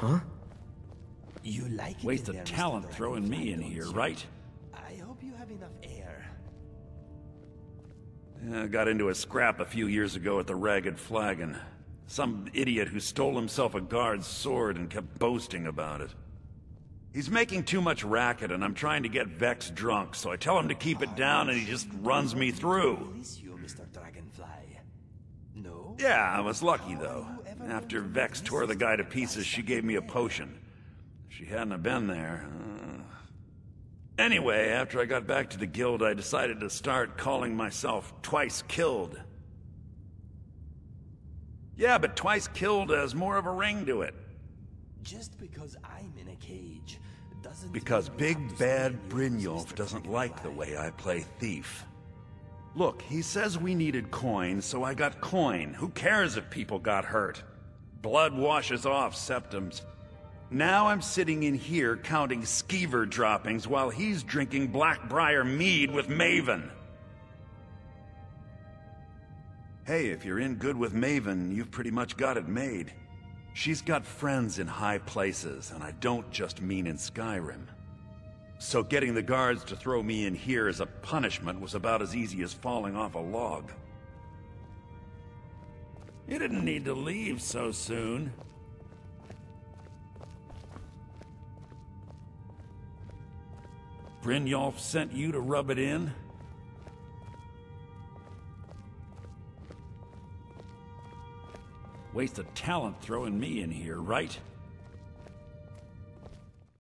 Huh? You like it? Waste of talent throwing me in here, right? I hope you have enough air. I got into a scrap a few years ago at the Ragged Flagon. Some idiot who stole himself a guard's sword and kept boasting about it. He's making too much racket and I'm trying to get Vex drunk, so I tell him to keep it down and he just runs me through. Yeah, I was lucky though. After Vex tore the guy to pieces, she gave me a potion. If she hadn't have been there... Anyway, after I got back to the guild, I decided to start calling myself Twice Killed. Yeah, but Twice Killed has more of a ring to it. Just because I'm in a cage doesn't... Because big bad Brynjolf doesn't like the way I play thief. Look, he says we needed coin, so I got coin. Who cares if people got hurt? Blood washes off septims. Now I'm sitting in here counting skeever droppings while he's drinking Blackbriar mead with Maven. Hey, if you're in good with Maven, you've pretty much got it made. She's got friends in high places, and I don't just mean in Skyrim. So getting the guards to throw me in here as a punishment was about as easy as falling off a log. You didn't need to leave so soon. Brynjolf sent you to rub it in? Waste of talent throwing me in here, right?